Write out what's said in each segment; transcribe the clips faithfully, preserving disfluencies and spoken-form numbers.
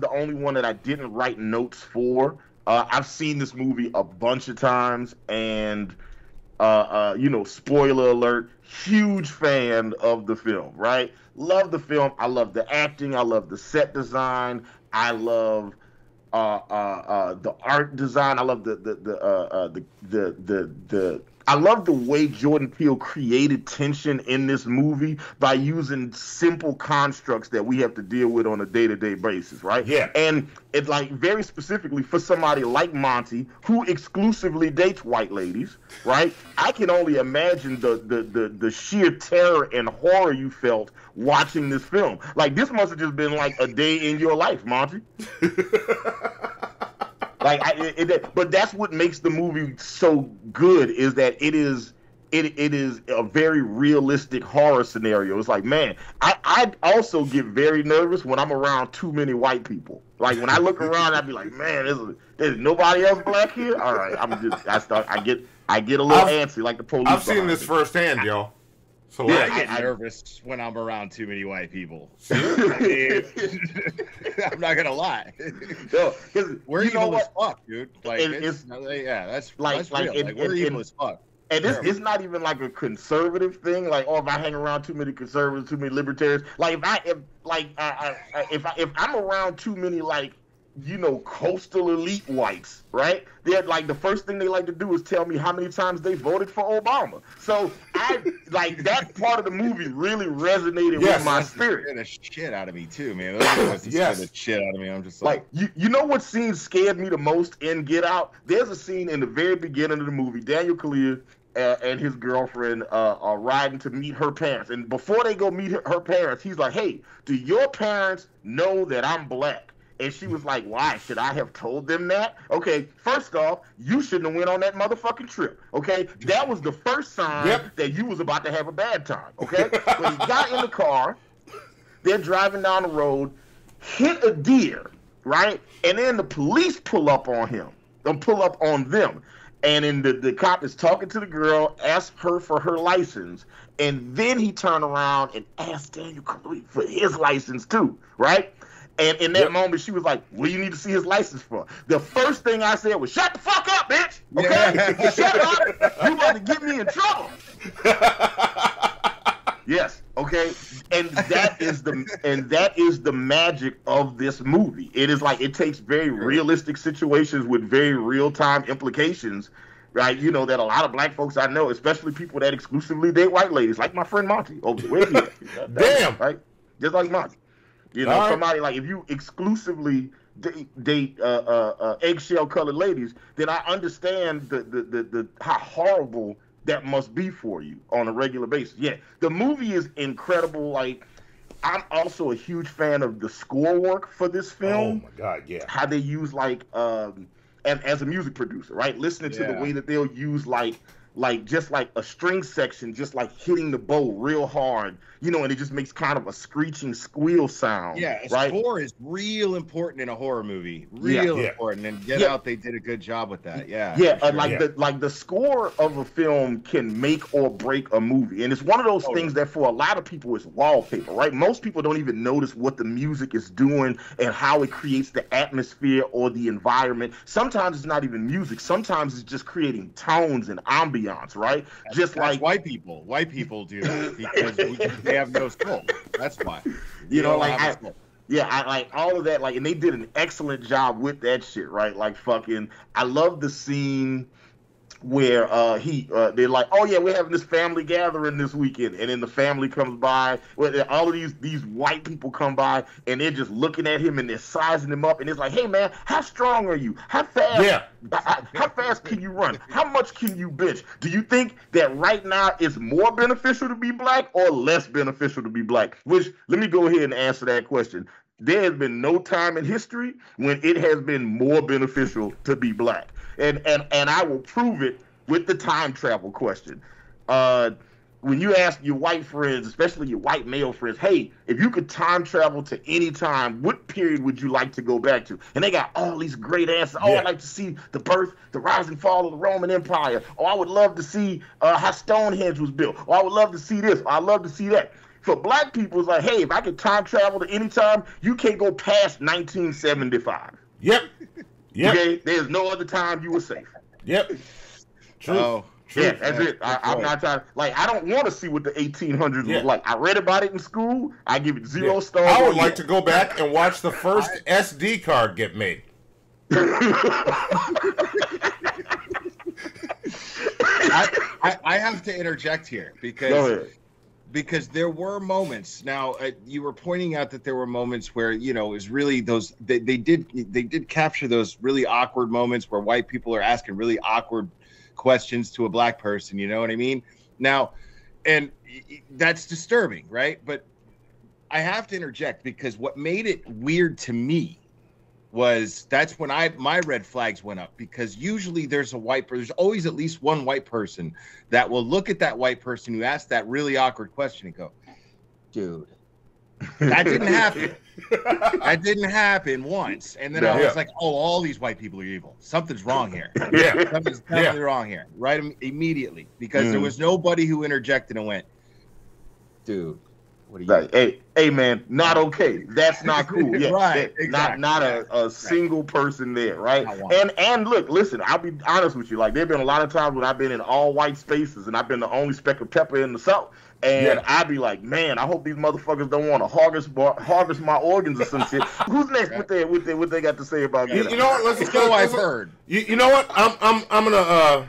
is the only one that I didn't write notes for. Uh, I've seen this movie a bunch of times, and uh, uh, you know, spoiler alert, huge fan of the film, right? Love the film. I love the acting. I love the set design. I love uh, uh, uh, the art design. I love the the the, uh, uh, the the the the I love the way Jordan Peele created tension in this movie by using simple constructs that we have to deal with on a day-to-day basis, right? Yeah. And it's like very specifically for somebody like Monty, who exclusively dates white ladies, right? I can only imagine the the the, the sheer terror and horror you felt watching this film. Like, this must have just been like a day in your life, Monty. Like, I, it, it, but that's what makes the movie so good, is that it is it it is a very realistic horror scenario. It's like, man, I I also get very nervous when I'm around too many white people. Like, when I look around, I'd be like, man, there's, there's nobody else black here. All right, I'm just I start I get I get a little I've, antsy, like the police. I've seen this firsthand, y'all. So yeah, I get I, nervous I, when I'm around too many white people. I'm not gonna lie. No, we're you evil know as fuck, dude. Like, it, it's, it's, yeah, that's like, that's like, real. It, like we're it, evil it, as fuck. And it's, it's not even like a conservative thing. Like, oh, if I hang around too many conservatives, too many libertarians. Like, if I if like I, I, if I, if I'm around too many like, you know, coastal elite whites, right? They're like, the first thing they like to do is tell me how many times they voted for Obama. So I like that part of the movie really resonated yes, with my spirit. Scared the shit out of me too, man. Those yes. scared the shit out of me. I'm just like, like you, you know what scene scared me the most in Get Out? There's a scene in the very beginning of the movie. Daniel Kaluuya Uh, and his girlfriend uh, are riding to meet her parents. And before they go meet her, her parents, he's like, hey, do your parents know that I'm black? And she was like, why? Should I have told them that? Okay, first off, you shouldn't have went on that motherfucking trip, okay? That was the first sign yep. that you was about to have a bad time, okay? When he got in the car, they're driving down the road, hit a deer, right? And then the police pull up on him, they pull up on them. And then the, the cop is talking to the girl, asks her for her license, and then he turned around and asked Daniel Kaluuya for his license too, right? And in that yep. moment, she was like, what do you need to see his license for? The first thing I said was, shut the fuck up, bitch! Okay? Yeah. Shut up! You're about to get me in trouble! Yes, okay? And that is the and that is the magic of this movie. It is like, it takes very realistic situations with very real-time implications, right? You know, that a lot of black folks I know, especially people that exclusively date white ladies, like my friend Monty. Oh, wait a minute. Damn! Right? Just like Monty. You know, right. Somebody like, if you exclusively date, date uh, uh, uh, eggshell-colored ladies, then I understand the, the, the, the how horrible that must be for you on a regular basis. Yeah, the movie is incredible. Like, I'm also a huge fan of the score work for this film. Oh, my God, yeah. How they use, like, um, and, as a music producer, right? Listening yeah. to the way that they'll use, like, like just like a string section, just like hitting the bow real hard, you know, and it just makes kind of a screeching squeal sound. Yeah, right? Score is real important in a horror movie, real yeah, yeah. important. And Get yeah. Out, they did a good job with that. Yeah, yeah, sure. uh, like yeah. the like the score of a film can make or break a movie, and it's one of those oh, things yeah. that for a lot of people is wallpaper, right? Most people don't even notice what the music is doing and how it creates the atmosphere or the environment. Sometimes it's not even music. Sometimes it's just creating tones and ambiance. Right, that's, just that's like white people, white people do that because we, they have no soul. That's why, you, you know, like I, yeah, I like all of that. Like, and they did an excellent job with that shit, right? Like, fucking, I love the scene where uh, he uh, they're like, oh yeah, we're having this family gathering this weekend, and then the family comes by. Well, all of these these white people come by, and they're just looking at him and they're sizing him up, and it's like, hey man, how strong are you? How fast? Yeah. How, how fast can you run? How much can you bench? Do you think that right now it's more beneficial to be black or less beneficial to be black? Which, let me go ahead and answer that question. There has been no time in history when it has been more beneficial to be black. And, and and I will prove it with the time travel question. Uh, when you ask your white friends, especially your white male friends, hey, if you could time travel to any time, what period would you like to go back to? And they got all these great answers. Oh, yeah. I'd like to see the birth, the rise and fall of the Roman Empire. Or I would love to see uh, how Stonehenge was built. Or I would love to see this. Or I'd love to see that. for black people, it's like, hey, if I could time travel to any time, you can't go past nineteen seventy-five. Yep. Yep. Okay? There's no other time you were safe. Yep. True. Oh, true. Yeah, that's man. it. I, that's I'm right. not trying. Like, I don't want to see what the eighteen hundreds yeah. was like. I read about it in school. I give it zero yeah. stars. I would like yeah. to go back and watch the first I... S D card get made. I, I, I have to interject here because because there were moments. Now uh, you were pointing out that there were moments where, you know, is really those they, they did they did capture those really awkward moments where white people are asking really awkward questions to a black person. You know what I mean? Now, and that's disturbing, right? But I have to interject because what made it weird to me was that's when I my red flags went up, because usually there's a white there's always at least one white person that will look at that white person who asked that really awkward question and go, dude, that didn't happen. That didn't happen once. And then yeah, I was yeah. like, oh, all these white people are evil. Something's wrong here. Yeah, something's definitely yeah. wrong here. Right immediately, because mm. there was nobody who interjected and went, dude. What are you like, hey, hey, man, not okay. That's not cool. Yeah, right. That, exactly. Not not a, a single right. person there, right? And and look, listen, I'll be honest with you. Like, there've been a lot of times when I've been in all white spaces and I've been the only speck of pepper in the South, and yeah. I'd be like, man, I hope these motherfuckers don't want to harvest bar, harvest my organs or some shit. Who's next right. with their with their, what they got to say about you? You know what? Let's go. I've heard. You, you know what? I'm I'm I'm gonna uh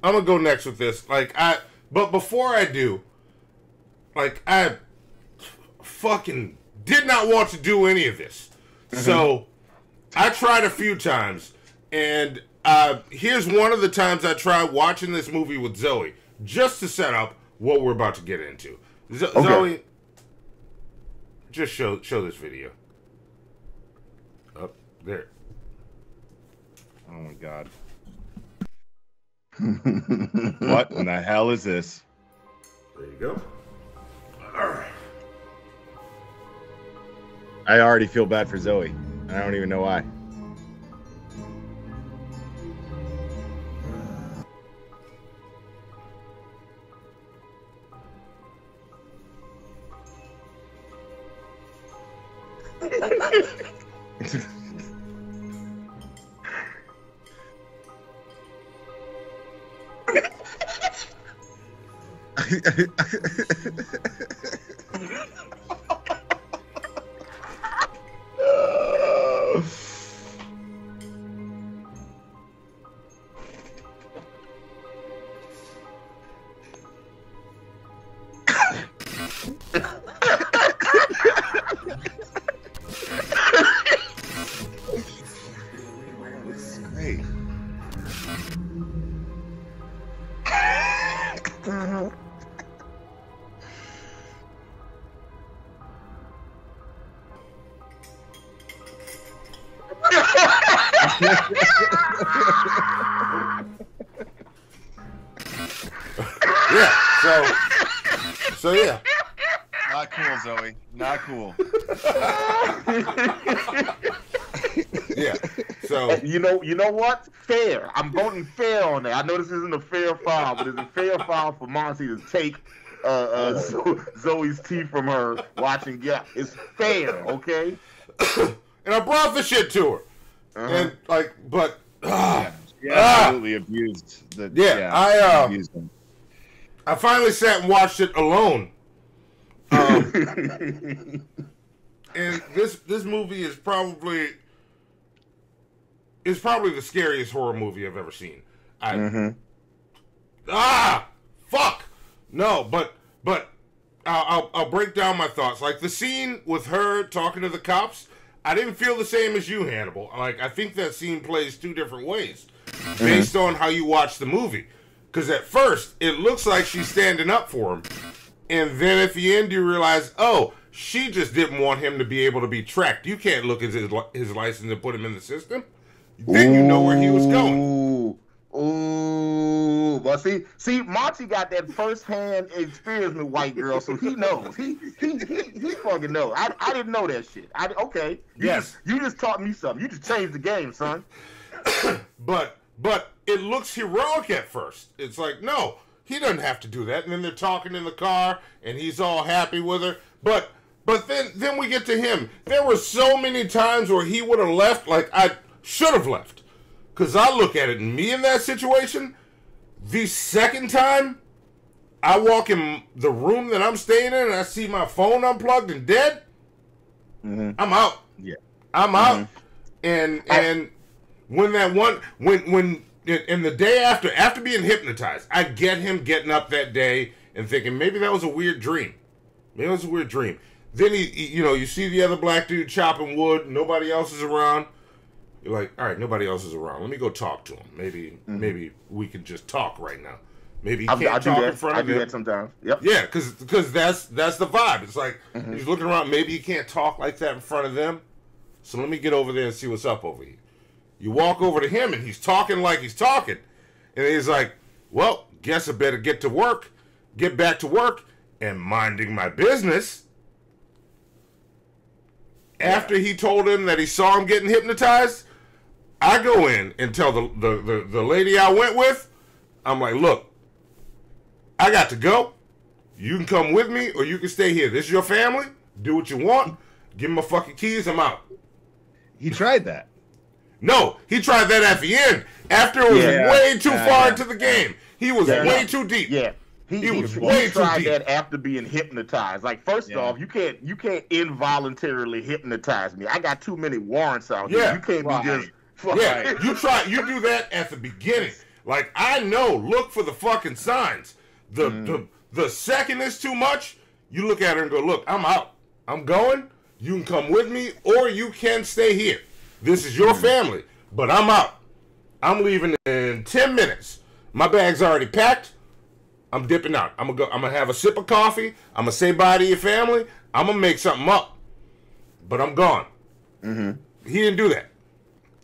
I'm gonna go next with this. Like I, but before I do, like I. fucking did not want to do any of this. Mm-hmm. So I tried a few times, and uh, here's one of the times I tried watching this movie with Zoe, just to set up what we're about to get into. Z okay. Zoe, just show show this video. Up there. Oh my God. What in the hell is this? There you go. All right. I already feel bad for Zoe. I don't even know why. You know what? Fair. I'm voting fair on that. I know this isn't a fair file, but it's a fair file for Monty to take uh, uh, Zo Zoe's tea from her watching. Yeah, it's fair, okay? And I brought the shit to her. Uh -huh. And like, but uh, yeah, absolutely uh, abused. The, yeah, yeah, I uh, abused him. I finally sat and watched it alone. Um, and this this movie is probably. It's probably the scariest horror movie I've ever seen. I, mm-hmm. Ah, fuck. No, but but I'll, I'll break down my thoughts. Like the scene with her talking to the cops, I didn't feel the same as you, Hannibal. Like I think that scene plays two different ways mm-hmm. based on how you watch the movie. Because at first it looks like she's standing up for him, and then at the end you realize, oh, she just didn't want him to be able to be tracked. You can't look at his his license and put him in the system. Then you know where he was going. Ooh, but see, see, Monty got that first-hand experience with white girls, so he knows. He he he, he fucking knows. I I didn't know that shit. I okay. You yes, just, you just taught me something. You just changed the game, son. but but it looks heroic at first. It's like no, He doesn't have to do that. And then they're talking in the car, and he's all happy with her. But but then, then we get to him. There were so many times where he would have left, like I should have left. Because I look at it, me in that situation, the second time I walk in the room that I'm staying in and I see my phone unplugged and dead, mm-hmm. I'm out. Yeah, I'm mm-hmm. out. And and when that one, when, when, and the day after, after being hypnotized, I get him getting up that day and thinking, maybe that was a weird dream. Maybe it was a weird dream. Then, he, he, you know, you see the other black dude chopping wood. Nobody else is around. You're like, all right, nobody else is around. Let me go talk to him. Maybe mm-hmm. maybe we can just talk right now. Maybe he can't I, I talk in front I of you. I do that sometimes. Yep. Yeah, because that's, that's the vibe. It's like mm-hmm. he's looking around. Maybe he can't talk like that in front of them. So let me get over there and see what's up over here. You walk over to him, and he's talking like he's talking. And he's like, well, guess I better get to work, get back to work, and minding my business. Yeah. After he told him that he saw him getting hypnotized, I go in and tell the, the, the, the lady I went with, I'm like, look, I got to go. You can come with me, or you can stay here. This is your family. Do what you want. Give me my fucking keys. I'm out. He tried that. No, he tried that at the end. After it was yeah, way too uh, far into the game. He was yeah, way too deep. Yeah. He, he, he was way he tried too deep. That after being hypnotized. Like, first yeah. off, you can't you can't involuntarily hypnotize me. I got too many warrants out here. Yeah. You can't right. be just fucking yeah. right. You try you do that at the beginning. Like, I know, look for the fucking signs. The mm. the the second is too much, you look at her and go, look, I'm out. I'm going. You can come with me, or you can stay here. This is your family, but I'm out. I'm leaving in ten minutes. My bag's already packed. I'm dipping out. I'm gonna go. I'm gonna have a sip of coffee. I'm gonna say bye to your family. I'm gonna make something up, but I'm gone. Mm-hmm. He didn't do that.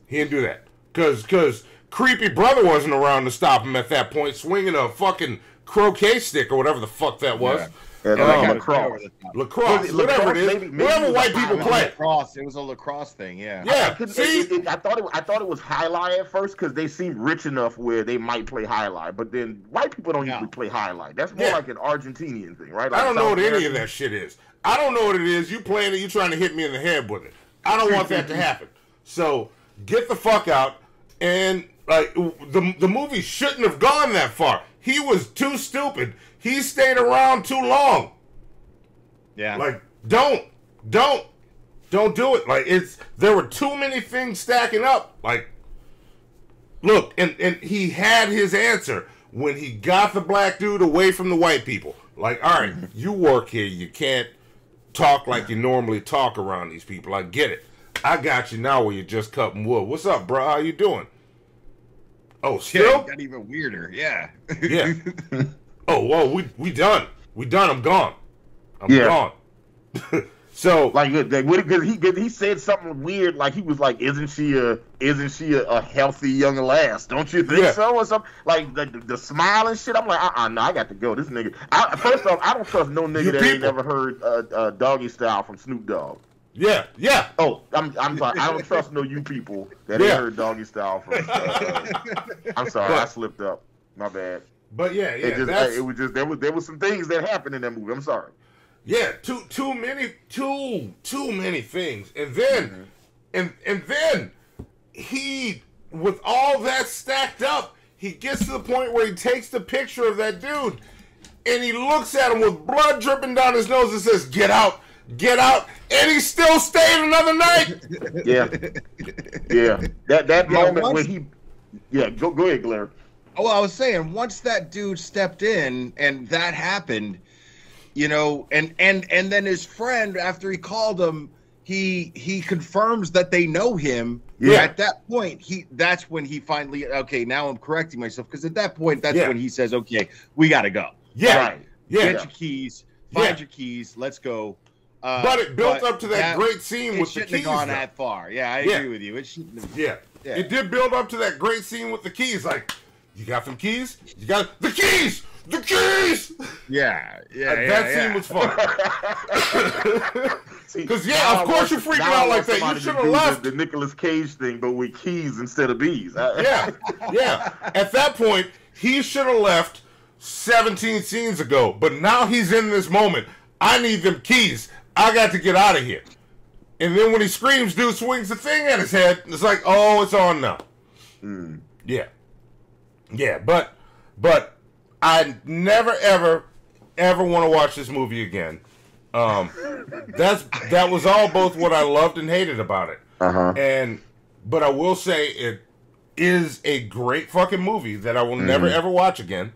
He didn't do that because because creepy brother wasn't around to stop him at that point, swinging a fucking croquet stick or whatever the fuck that was. Yeah. Yeah, um, like lacrosse, lacrosse, maybe, whatever lacrosse, it is, maybe, maybe whatever it white people play. Lacrosse, it was a lacrosse thing, yeah. Yeah, I, I, see, it, it, I thought it, I thought it was highlight at first because they seemed rich enough where they might play highlight, but then white people don't yeah. usually play highlight. That's more yeah. like an Argentinian thing, right? Like I don't South know what American. Any of that shit is. I don't know what it is. You playing it, you trying to hit me in the head with it. I don't want that to happen. So get the fuck out. And like the the movie shouldn't have gone that far. He was too stupid. He stayed around too long. Yeah. Like, don't, don't, don't do it. Like, it's, there were too many things stacking up. Like, look, and, and he had his answer when he got the black dude away from the white people. Like, all right, you work here. You can't talk like you normally talk around these people. I get it. I got you now where you're just cutting wood. What's up, bro? How you doing? Oh, still? Yeah, got even weirder. Yeah. Yeah. Oh, whoa, we we done. We done. I'm gone. I'm yeah. gone. So like, because he he said something weird. Like he was like, "Isn't she a isn't she a, a healthy young lass? Don't you think yeah. so?" Or something like the, the, the smile and shit. I'm like, uh, uh no, I got to go. This nigga. I, first off, I don't trust no nigga you that people. Ain't never heard uh, uh, Doggy Style from Snoop Dogg. Yeah, yeah. Oh, I'm I'm sorry. I don't trust no you people that yeah. heard Doggy Style from. Uh, uh, I'm sorry, I slipped up. My bad. But yeah, yeah, it, just, that's, it was just there was there was some things that happened in that movie. I'm sorry. Yeah, too too many too too many things, and then mm-hmm. and and then he with all that stacked up, he gets to the point where he takes the picture of that dude, and he looks at him with blood dripping down his nose and says, "Get out, get out," and he still stayed another night. Yeah, yeah. That that yeah, moment once... when he, yeah, go go ahead, Blair. Oh, I was saying, once that dude stepped in and that happened, you know, and, and, and then his friend, after he called him, he he confirms that they know him. Yeah. At that point, he that's when he finally, okay, now I'm correcting myself. Because at that point, that's yeah. when he says, okay, we got to go. Yeah. Right. yeah. Get yeah. your keys. Find yeah. your keys. Let's go. Uh, but it built but up to that, that great scene with the keys. It shouldn't have gone though. That far. Yeah, I yeah. agree with you. It shouldn't have, yeah. yeah. It did build up to that great scene with the keys. Like, you got some keys? You got the keys! The keys! Yeah, yeah, like, yeah. That yeah. scene was fun. Because, yeah, of course you're freaking out like that. You should have left. The Nicolas Cage thing, but with keys instead of bees. yeah, yeah. At that point, he should have left, seventeen scenes ago, but now he's in this moment. I need them keys. I got to get out of here. And then when he screams, dude swings the thing at his head. It's like, oh, it's on now. Mm. Yeah. Yeah, but but I never, ever, ever want to watch this movie again. Um, that's that was all both what I loved and hated about it. Uh-huh. And but I will say it is a great fucking movie that I will mm. never, ever watch again.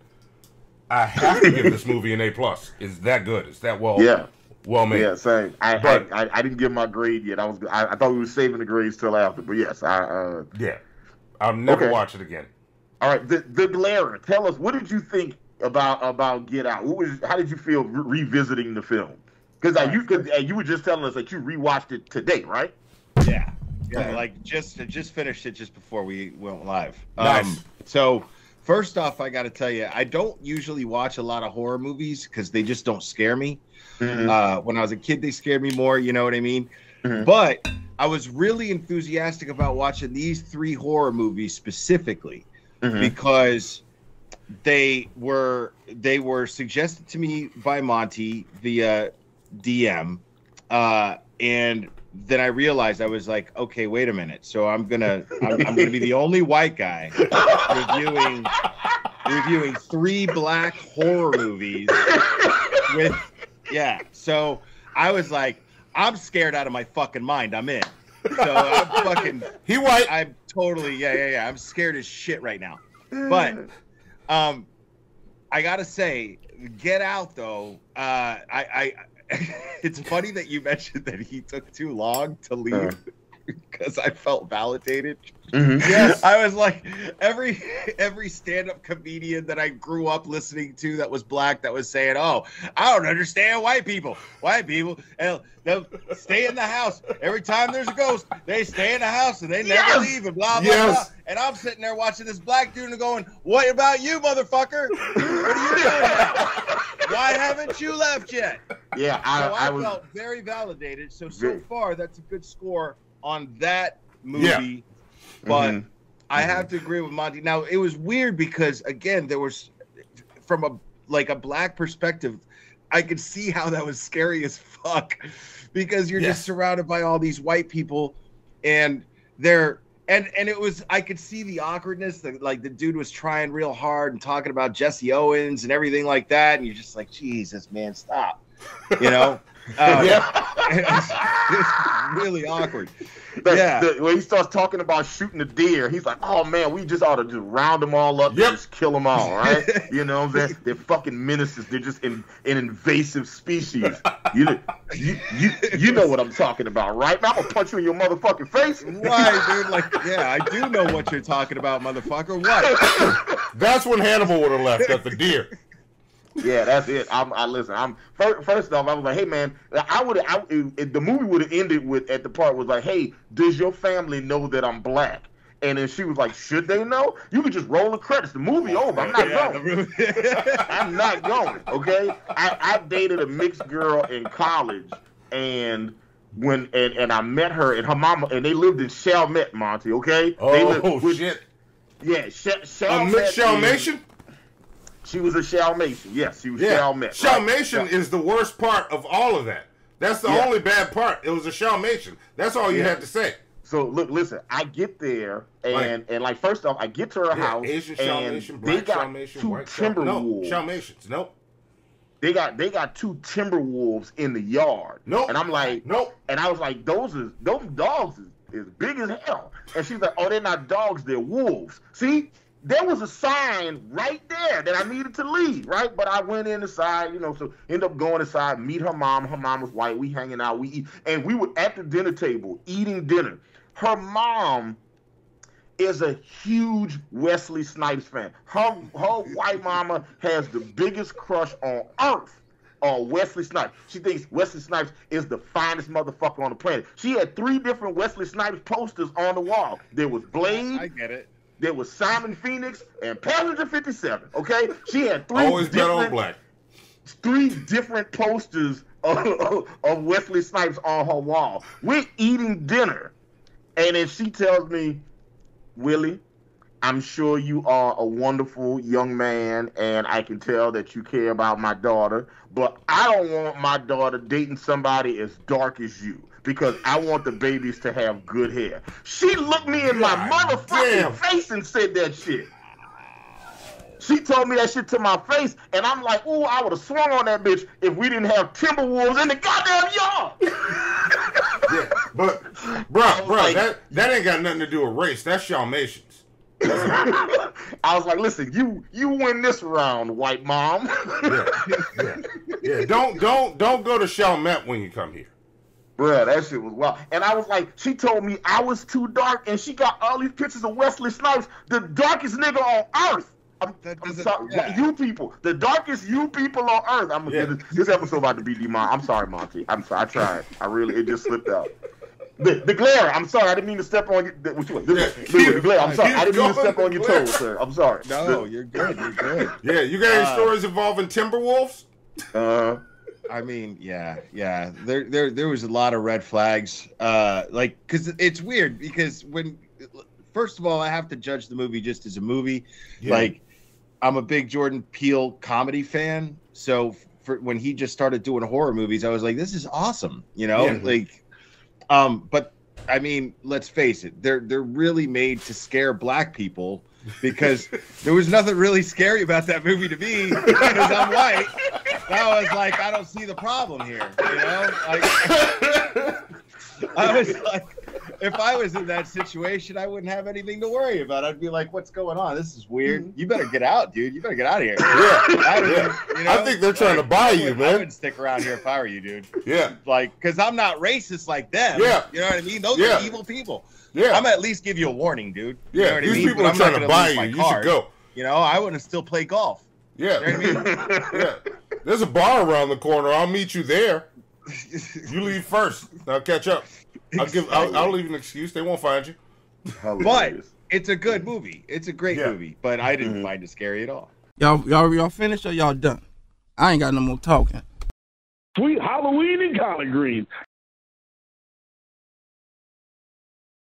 I have to give this movie an A plus. It's that good. It's that well, yeah. well made. Yeah, same. I, but, I, I I didn't give my grade yet. I was I, I thought we were saving the grades till after. But yes, I uh, yeah. I'll never okay. watch it again. All right, the the Glarer. Tell us, what did you think about about Get Out? What was how did you feel re revisiting the film? Because uh, you cause, uh, you were just telling us that you rewatched it today, right? Yeah, yeah. yeah. Like just just finished it just before we went live. Nice. Um, so. First off, I got to tell you, I don't usually watch a lot of horror movies because they just don't scare me. Mm-hmm. Uh, when I was a kid, they scared me more. You know what I mean? Mm-hmm. But I was really enthusiastic about watching these three horror movies specifically mm-hmm. because they were they were suggested to me by Monty via D M, uh, and then I realized I was like, okay, wait a minute. So I'm gonna, I'm, I'm gonna be the only white guy reviewing, reviewing three black horror movies. With, yeah. So I was like, I'm scared out of my fucking mind. I'm in. So I'm fucking. He white. I'm totally. Yeah, yeah, yeah. I'm scared as shit right now. But, um, I gotta say, Get Out though. Uh, I, I. It's funny that you mentioned that he took too long to leave because uh. I felt validated. Mm-hmm. Yes, I was like every every stand-up comedian that I grew up listening to that was black that was saying, "Oh, I don't understand white people. White people, they'll stay in the house every time there's a ghost. They stay in the house and they never yes! leave and blah blah yes. blah." And I'm sitting there watching this black dude and going, "What about you, motherfucker? What are you doing?" Why haven't you left yet? Yeah, I, so I, I felt was, very validated. So so far, that's a good score on that movie. Yeah. But mm-hmm. I mm-hmm. have to agree with Monty. Now it was weird because again, there was from a like a black perspective, I could see how that was scary as fuck because you're yes. just surrounded by all these white people, and they're. And and it was I could see the awkwardness that like the dude was trying real hard and talking about Jesse Owens and everything like that, and you're just like, Jesus, man, stop, you know? Um, yeah, it's, it's really awkward. The, yeah, the, when he starts talking about shooting a deer, he's like, oh man, we just ought to just round them all up yep. and just kill them all, right? You know, they're, they're fucking menaces. They're just in, an invasive species. You, you you you know what I'm talking about, right? I'm gonna punch you in your motherfucking face. Why, dude? Like, yeah, I do know what you're talking about, motherfucker. What? That's when Hannibal would have left at the deer. Yeah, that's it. I'm, I listen. I'm first, first off. I was like, hey man, I would. I, it, the movie would have ended with at the part was like, hey, does your family know that I'm black? And then she was like, should they know? You could just roll the credits. The movie over. I'm not yeah, going. I'm not going. Okay. I, I dated a mixed girl in college, and when and, and I met her and her mama, and they lived in Chalmette, Monty. Okay. Oh they lived, which, shit. Yeah, Chalmette. A mixed Chalmatian. She was a Chalmatian. Yes, she was yeah. Chalmette. Chalmatian right? is the worst part of all of that. That's the yeah. only bad part. It was a Chalmatian. That's all you yeah. had to say. So look, listen. I get there, and right. and like first off, I get to her yeah, house, Asian Chalmatian, they got Chalmatian, two white timber Chal wolves. No, Chalmatians. Nope. They got they got two timber wolves in the yard. Nope. And I'm like, nope. And I was like, those is those dogs is, is big as hell. And she's like, oh, they're not dogs, they're wolves. See. There was a sign right there that I needed to leave, right? But I went in inside, you know, so end up going inside, meet her mom. Her mom was white. We hanging out. We eat. And we were at the dinner table eating dinner. Her mom is a huge Wesley Snipes fan. Her, her white mama has the biggest crush on earth on Wesley Snipes. She thinks Wesley Snipes is the finest motherfucker on the planet. She had three different Wesley Snipes posters on the wall. There was Blade. I get it. There was Simon Phoenix and Passenger fifty-seven. Okay, she had three Always different, black. three different posters of, of Wesley Snipes on her wall. We're eating dinner, and then she tells me, "Willie, I'm sure you are a wonderful young man, and I can tell that you care about my daughter, but I don't want my daughter dating somebody as dark as you, because I want the babies to have good hair. She looked me in my motherfucking face and said that shit. She told me that shit to my face, and I'm like, ooh, I would have swung on that bitch if we didn't have Timberwolves in the goddamn yard. Yeah, but, bro, bro, like, that, that ain't got nothing to do with race. That's Chalmatians. I was like, listen, you you win this round, white mom. yeah, yeah, yeah. Don't don't don't go to Chalmette when you come here. Bruh, that shit was wild. And I was like, she told me I was too dark, and she got all these pictures of Wesley Snipes, the darkest nigga on earth. I'm, I'm sorry, yeah. you people, the darkest you people on earth. I'm gonna yeah. get this, this episode about to be Mom. I'm sorry, Monty. I'm sorry. I tried. I really it just slipped out. The, the glare. I'm sorry. I didn't mean to step on your. The, you, the, yeah, the glare. I'm sorry. I didn't mean to step on your glare. toes, sir. I'm sorry. No, the, you're good. You're good. Yeah, you got any uh, stories involving Timberwolves? Uh, I mean, yeah, yeah. There, there, there was a lot of red flags. Uh, like, cause it's weird because when, first of all, I have to judge the movie just as a movie. Yeah. Like, I'm a big Jordan Peele comedy fan, so for, when he just started doing horror movies, I was like, this is awesome. You know, yeah. like. Um, but I mean, let's face it, they're they're really made to scare black people, because there was nothing really scary about that movie to me, because I'm white. And I was like, I don't see the problem here, you know? Like, I was like, if I was in that situation, I wouldn't have anything to worry about. I'd be like, what's going on? This is weird. You better get out, dude. You better get out of here. Yeah. I, yeah. You know, I think they're trying like, to buy I you, would, man. I wouldn't stick around here if I were you, dude. Yeah. Like, because I'm not racist like them. Yeah. You know what I mean? Those yeah. are evil people. Yeah. I'm going to at least give you a warning, dude. You yeah. know what These I mean? people but are I'm trying to buy you. You card. should go. You know, I wouldn't still play golf. Yeah. You know what I mean? Yeah. There's a bar around the corner. I'll meet you there. You leave first. I'll catch up. I'll give. I'll, I'll leave an excuse. They won't find you. But it's a good movie. It's a great yeah. movie. But I didn't mm-hmm. find it scary at all. Y'all, y'all, y'all finished or y'all done? I ain't got no more talking. Sweet Halloween and collard greens.